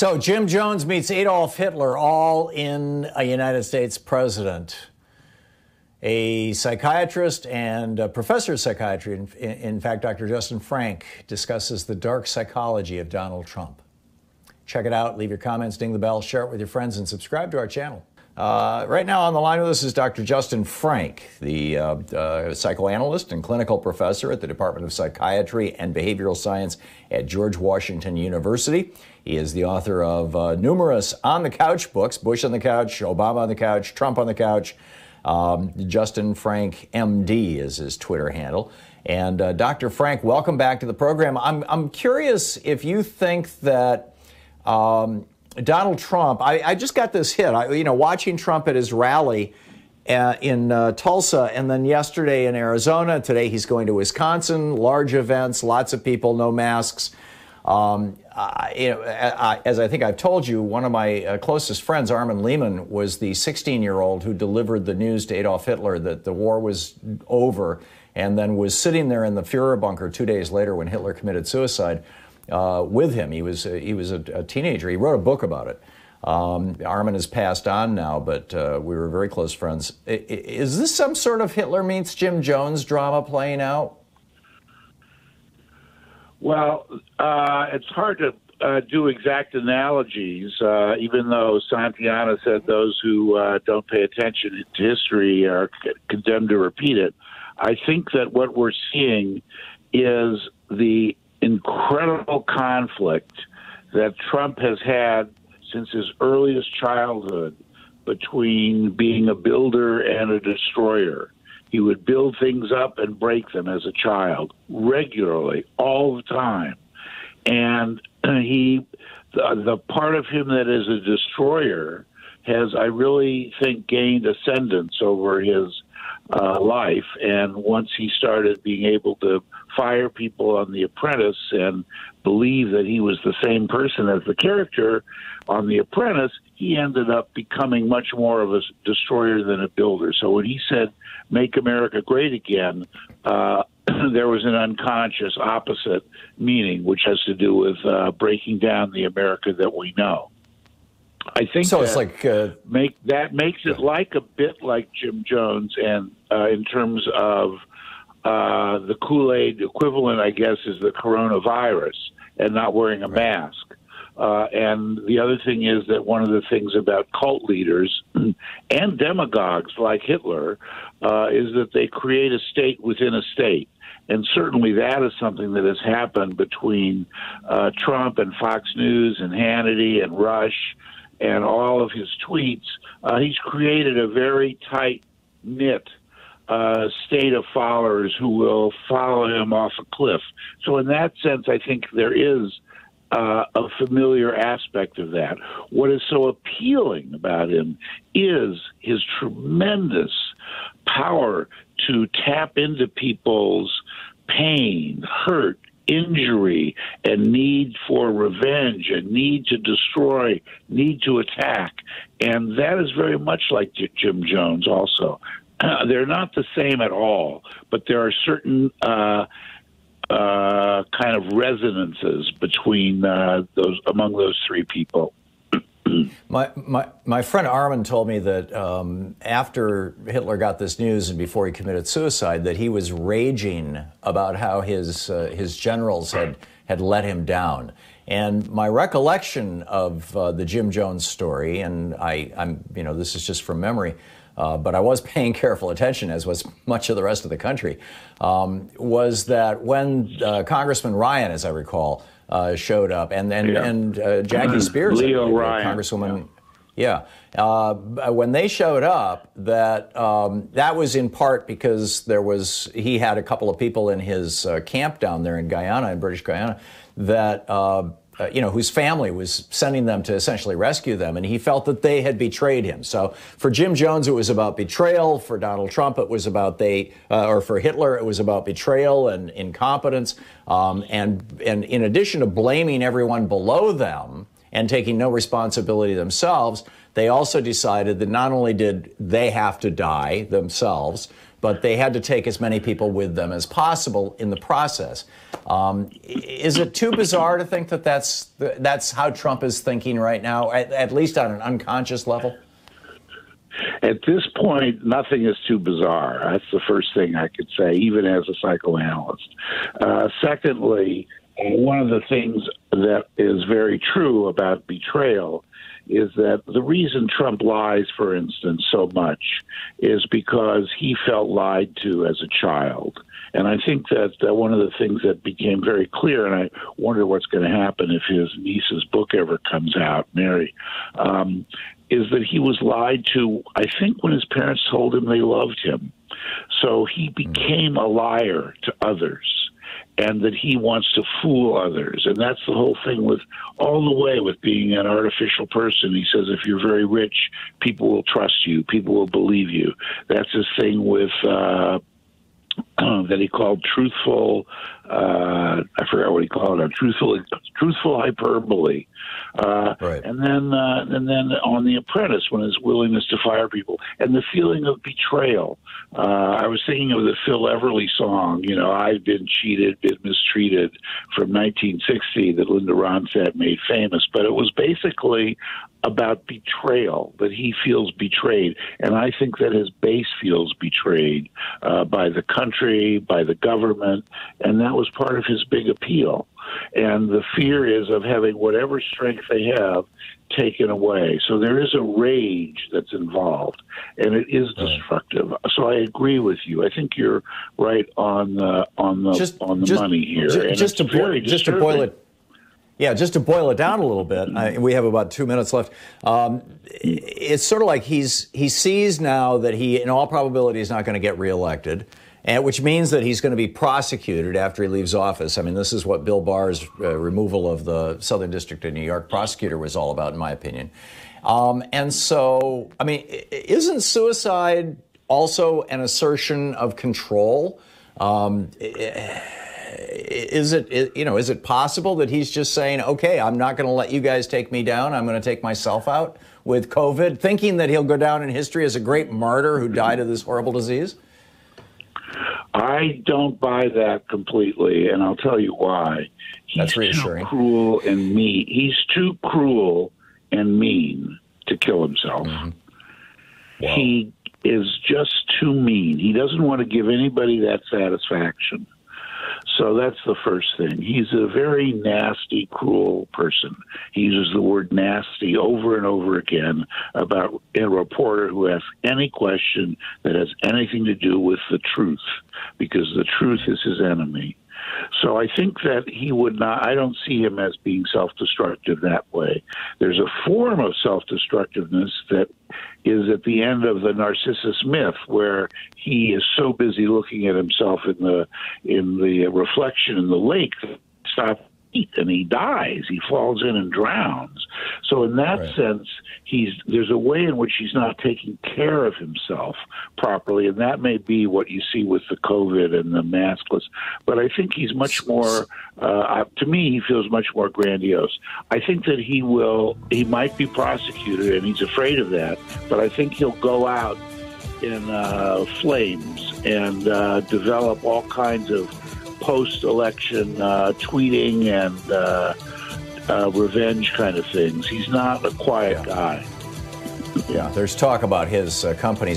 So Jim Jones meets Adolf Hitler, all in a United States president. A psychiatrist and a professor of psychiatry, in fact, Dr. Justin Frank, discusses the dark psychology of Donald Trump. Check it out. Leave your comments, ding the bell, share it with your friends, and subscribe to our channel. Right now on the line with us is Dr. Justin Frank, the psychoanalyst and clinical professor at the Department of Psychiatry and Behavioral Science at George Washington University. He is the author of numerous On the Couch books, Bush on the Couch, Obama on the Couch, Trump on the Couch. Justin Frank MD is his Twitter handle. And Dr. Frank, welcome back to the program. I'm curious if you think that Donald Trump, I just got this hit, you know, watching Trump at his rally in Tulsa, and then yesterday in Arizona. Today he's going to Wisconsin, large events, lots of people, no masks. You know, as I think I've told you, one of my closest friends, Armin Lehmann, was the 16-year-old who delivered the news to Adolf Hitler that the war was over, and then was sitting there in the Fuhrer bunker 2 days later when Hitler committed suicide. With him, he was a teenager. He wrote a book about it. Armin has passed on now, but we were very close friends. Is this some sort of Hitler meets Jim Jones drama playing out? Well, it's hard to do exact analogies, even though Santayana said those who don't pay attention to history are condemned to repeat it. I think that what we're seeing is the incredible conflict that Trump has had since his earliest childhood between being a builder and a destroyer. He would build things up and break them as a child, regularly, all the time. And the part of him that is a destroyer has, I really think, gained ascendance over his life. And once he started being able to fire people on The Apprentice and believe that he was the same person as the character on The Apprentice, he ended up becoming much more of a destroyer than a builder. So when he said, "Make America Great Again," there was an unconscious opposite meaning, which has to do with breaking down the America that we know. I think so. It's like makes it like a bit like Jim Jones, and in terms of the Kool-Aid equivalent, I guess, is the coronavirus and not wearing a mask. And the other thing is that one of the things about cult leaders and demagogues like Hitler is that they create a state within a state. And certainly that is something that has happened between Trump and Fox News and Hannity and Rush and all of his tweets. He's created a very tight-knit state of followers who will follow him off a cliff. So in that sense, I think there is a familiar aspect of that. What is so appealing about him is his tremendous power to tap into people's pain, hurt, injury, and need for revenge, and need to destroy, need to attack. And that is very much like Jim Jones also. They're not the same at all, but there are certain kind of resonances between among those three people. My friend Armin told me that after Hitler got this news and before he committed suicide, that he was raging about how his generals had let him down. And my recollection of the Jim Jones story, and I'm you know, this is just from memory, but I was paying careful attention, as was much of the rest of the country, was that when Congressman Ryan, as I recall, showed up, and Jackie Spears, Congresswoman, when they showed up, that that was in part because he had a couple of people in his camp down there in Guyana, in British Guyana, that you know, whose family was sending them to essentially rescue them, and he felt that they had betrayed him. So for Jim Jones, it was about betrayal. For Donald Trump, it was about or for Hitler, it was about betrayal and incompetence. And in addition to blaming everyone below them and taking no responsibility themselves, they also decided that not only did they have to die themselves, but they had to take as many people with them as possible in the process. Is it too bizarre to think that that's how Trump is thinking right now, at least on an unconscious level? At this point, nothing is too bizarre. That's the first thing I could say, even as a psychoanalyst. Secondly, one of the things that is very true about betrayal is that the reason Trump lies, for instance, so much is because he felt lied to as a child. And I think that one of the things that became very clear, and I wonder what's going to happen if his niece's book ever comes out, Mary, is that he was lied to, I think, when his parents told him they loved him. So he became a liar to others, and that he wants to fool others. And that's the whole thing with all the way with being an artificial person. He says, if you're very rich, people will trust you. People will believe you. That's his thing with that he called truthful, I forgot what he called it, truthful hyperbole. Right. And then on The Apprentice, when his willingness to fire people and the feeling of betrayal. I was thinking of the Phil Everly song, you know, I've been cheated, been mistreated, from 1960 that Linda Ronstadt made famous. But it was basically about betrayal, that he feels betrayed. And I think that his base feels betrayed by the country, by the government, and that was part of his big appeal. And the fear is of having whatever strength they have taken away. So there is a rage that's involved, and it is destructive. So I agree with you. I think you're right on the money here. Just to boil it. Yeah, just to boil it down a little bit, we have about 2 minutes left. It's sort of like he sees now that he, in all probability, is not going to get reelected, and which means that he's going to be prosecuted after he leaves office. I mean, this is what Bill Barr's removal of the Southern District of New York prosecutor was all about, in my opinion. And so, I mean, isn't suicide also an assertion of control? Is it possible that he's just saying, okay, I'm not going to let you guys take me down. I'm going to take myself out with COVID, thinking that he'll go down in history as a great martyr who died of this horrible disease? I don't buy that completely, and I'll tell you why. That's reassuring. He's too cruel and mean. He's too cruel and mean to kill himself. Mm-hmm. Wow. He is just too mean. He doesn't want to give anybody that satisfaction. So that's the first thing. He's a very nasty, cruel person. He uses the word nasty over and over again about a reporter who asks any question that has anything to do with the truth, because the truth is his enemy. So I think that he would not, I don't see him as being self-destructive that way. There's a form of self-destructiveness that is at the end of the Narcissus myth, where he is so busy looking at himself in the reflection in the lake that he stops, and he dies. He falls in and drowns. So in that sense, there's a way in which he's not taking care of himself properly, and that may be what you see with the COVID and the maskless. But I think he's much more, to me, he feels much more grandiose. I think that he might be prosecuted, and he's afraid of that, but I think he'll go out in flames and develop all kinds of post-election tweeting and revenge kind of things. He's not a quiet guy. Yeah, there's talk about his companies.